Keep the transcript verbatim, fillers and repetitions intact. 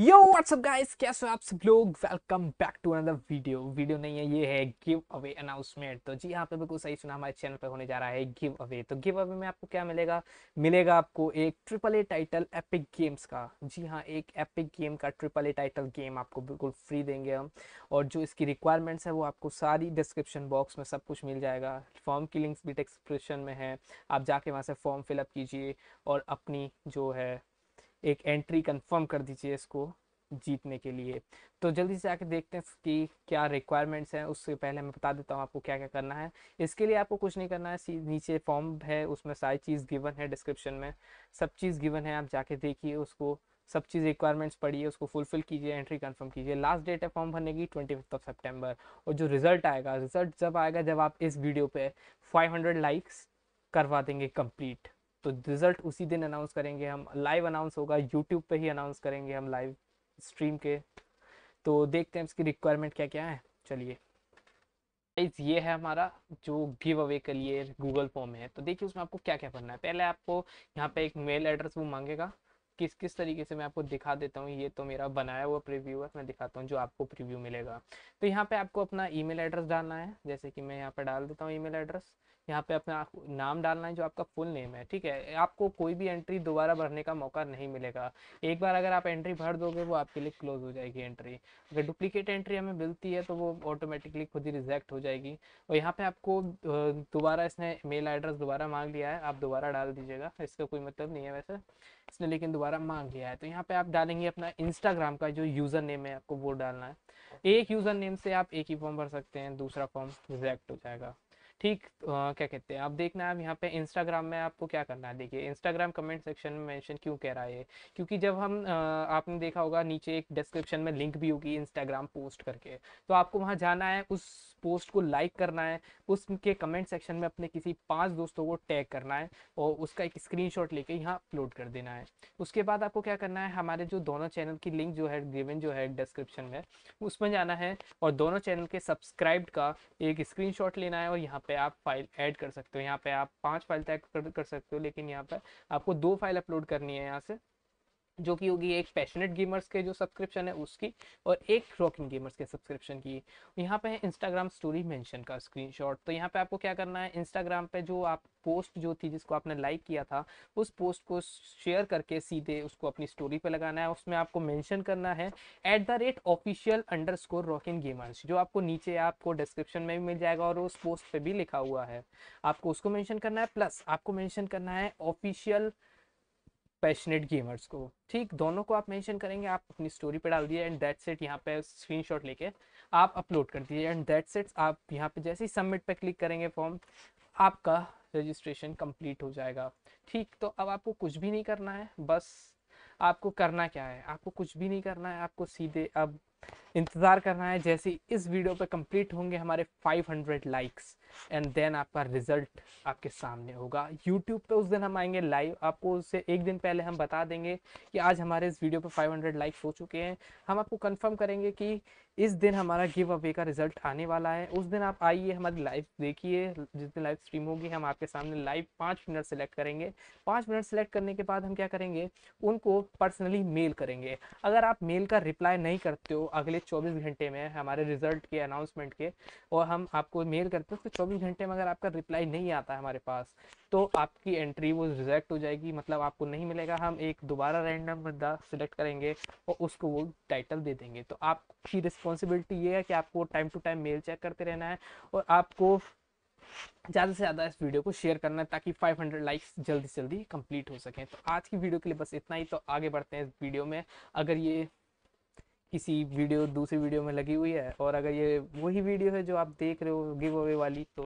यो WhatsApp guys, कैसे हो आप सब लोग। Welcome back to another video. Video नहीं है, ये है गिव अवे अनाउंसमेंट। तो जी यहाँ पे बिल्कुल सही सुना, हमारे चैनल पे होने जा रहा है गिव अवे। तो गिव अवे में आपको क्या मिलेगा? मिलेगा आपको एक triple A title epic games का। जी हाँ, एक एपिक गेम का ट्रिपल ए टाइटल गेम आपको बिल्कुल फ्री देंगे हम। और जो इसकी रिक्वायरमेंट्स है वो आपको सारी डिस्क्रिप्शन बॉक्स में सब कुछ मिल जाएगा। फॉर्म की लिंक्स भी डिस्क्रिप्शन में है, आप जाके वहाँ से फॉर्म फिलअप कीजिए और अपनी जो है एक एंट्री कंफर्म कर दीजिए इसको जीतने के लिए। तो जल्दी से आके देखते हैं कि क्या रिक्वायरमेंट्स हैं। उससे पहले मैं बता देता हूँ आपको क्या क्या करना है। इसके लिए आपको कुछ नहीं करना है, नीचे फॉर्म है उसमें सारी चीज़ गिवन है, डिस्क्रिप्शन में सब चीज़ गिवन है। आप जाके देखिए उसको, सब चीज़ रिक्वायरमेंट्स पढ़िए, उसको फुलफिल कीजिए, एंट्री कंफर्म कीजिए। लास्ट डेट है फॉर्म भरने की ट्वेंटी फिफ्थ ऑफ सेप्टेम्बर। और जो रिजल्ट आएगा, रिजल्ट जब आएगा जब आप इस वीडियो पर फाइव हंड्रेड लाइक्स करवा देंगे कंप्लीट। तो रिजल्ट उसी दिन अनाउंस करेंगे हम, लाइव अनाउंस होगा, यूट्यूब पे ही अनाउंस करेंगे हम लाइव स्ट्रीम के। तो देखते हैं इसकी रिक्वायरमेंट क्या क्या है। चलिए गाइस, ये है हमारा जो गिव अवे के लिए गूगल फॉर्म है। तो देखिए उसमें आपको क्या क्या भरना है। पहले आपको यहाँ पे एक मेल एड्रेस वो मांगेगा, किस किस तरीके से मैं आपको दिखा देता हूँ। ये तो मेरा बनाया हुआ प्रीव्यू है, मैं दिखाता हूँ जो आपको प्रीव्यू मिलेगा। तो यहाँ पे आपको अपना ईमेल एड्रेस डालना है, जैसे कि मैं यहाँ पे डाल देता हूँ ईमेल एड्रेस। यहाँ पे अपना नाम डालना है जो आपका फुल नेम है, ठीक है। आपको कोई भी एंट्री दोबारा भरने का मौका नहीं मिलेगा। एक बार अगर आप एंट्री भर दोगे वो आपके लिए क्लोज हो जाएगी एंट्री। अगर डुप्लीकेट एंट्री हमें मिलती है तो वो ऑटोमेटिकली खुद ही रिजेक्ट हो जाएगी। और यहाँ पे आपको दोबारा, इसने मेल एड्रेस दोबारा मांग लिया है, आप दोबारा डाल दीजिएगा, इसका कोई मतलब नहीं है वैसे इसने, लेकिन दोबारा मांग लिया है। तो यहाँ पे आप डालेंगे अपना इंस्टाग्राम का जो यूज़र नेम है, आपको वो डालना है। एक यूज़र नेम से आप एक ही फॉर्म भर सकते हैं, दूसरा फॉर्म रिजेक्ट हो जाएगा, ठीक। आ, क्या कहते हैं आप, देखना है आप यहाँ पे इंस्टाग्राम में आपको क्या करना है। देखिए इंस्टाग्राम कमेंट सेक्शन में मेंशन क्यों कह रहा है, क्योंकि जब हम आ, आपने देखा होगा नीचे एक डिस्क्रिप्शन में लिंक भी होगी इंस्टाग्राम पोस्ट करके, तो आपको वहाँ जाना है, उस पोस्ट को लाइक करना है, उसके कमेंट सेक्शन में अपने किसी पाँच दोस्तों को टैग करना है और उसका एक स्क्रीनशॉट लेके यहाँ अपलोड कर देना है। उसके बाद आपको क्या करना है, हमारे जो दोनों चैनल की लिंक जो है गिवन जो है डिस्क्रिप्शन में, उसमें जाना है और दोनों चैनल के सब्सक्राइब्ड का एक स्क्रीनशॉट लेना है। और यहाँ पे आप फाइल ऐड कर सकते हो, यहाँ पे आप पांच फाइल तय कर, कर सकते हो, लेकिन यहाँ पे आपको दो फाइल अपलोड करनी है यहाँ से, जो कि होगी एक पैशनेट गेमर्स के जो सब्सक्रिप्शन है उसकी और एक रॉकिंग गेमर्स के सब्सक्रिप्शन की। यहाँ पे है इंस्टाग्राम स्टोरी मेंशन का स्क्रीनशॉट। तो यहाँ पे आपको क्या करना है, इंस्टाग्राम पे जो आप पोस्ट जो थी जिसको आपने लाइक किया था उस पोस्ट को शेयर करके सीधे उसको अपनी स्टोरी पे लगाना है। उसमें आपको मेंशन करना है at the rate official underscore rocking gamers, जो आपको नीचे आपको डिस्क्रिप्शन में भी मिल जाएगा और उस पोस्ट पर भी लिखा हुआ है, आपको उसको मैंशन करना है। प्लस आपको मैंशन करना है ऑफिशियल पैशनेट गेमर्स को, ठीक। दोनों को आप मेंशन करेंगे, आप अपनी स्टोरी पे डाल दिए एंड दैट्स इट। यहाँ पे स्क्रीनशॉट लेके आप अपलोड कर दीजिए एंड दैट्स इट। आप यहाँ पे जैसे ही सबमिट पे क्लिक करेंगे फॉर्म आपका रजिस्ट्रेशन कंप्लीट हो जाएगा, ठीक। तो अब आपको कुछ भी नहीं करना है, बस आपको करना क्या है, आपको कुछ भी नहीं करना है, आपको सीधे अब इंतज़ार करना है जैसे इस वीडियो पे कंप्लीट होंगे हमारे five hundred likes and then आपका रिजल्ट आपके सामने होगा। यूट्यूब पे उस दिन हम आएंगे लाइव, आपको उससे एक दिन पहले हम बता देंगे कि आज हमारे इस वीडियो पे फाइव हंड्रेड लाइक्स हो चुके हैं। हम आपको कंफर्म करेंगे कि इस दिन हमारा गिव अवे का रिजल्ट आने वाला है। उस दिन आप आइए, हमारी लाइव देखिए, जिस दिन लाइव स्ट्रीम होगी हम आपके सामने लाइव पाँच मिनट सेलेक्ट करेंगे। पाँच मिनट सेलेक्ट करने के बाद हम क्या करेंगे, उनको पर्सनली मेल करेंगे। अगर आप मेल का रिप्लाई नहीं करते हो अगले चौबीस घंटे में हमारे रिजल्ट के अनाउंसमेंट के, और हम आपको मेल करते हैं तो चौबीस घंटे में अगर आपका रिप्लाई नहीं आता हमारे पास तो आपकी एंट्री वो रिजेक्ट हो जाएगी, मतलब आपको नहीं मिलेगा। हम एक दोबारा रैंडम बंदा सिलेक्ट करेंगे और उसको वो टाइटल दे देंगे। तो आपकी रिस्पॉन्सिबिलिटी ये है कि आपको time to time mail check करते रहना है और आपको ज़्यादा से ज़्यादा इस वीडियो को शेयर करना है ताकि फाइव हंड्रेड लाइक्स जल्दी से जल्दी कंप्लीट हो सकें। तो आज की वीडियो के लिए बस इतना ही। तो आगे बढ़ते हैं इस वीडियो में। अगर ये किसी वीडियो दूसरी वीडियो में लगी हुई है और अगर ये वही वीडियो है जो आप देख रहे हो गिव अवे वाली तो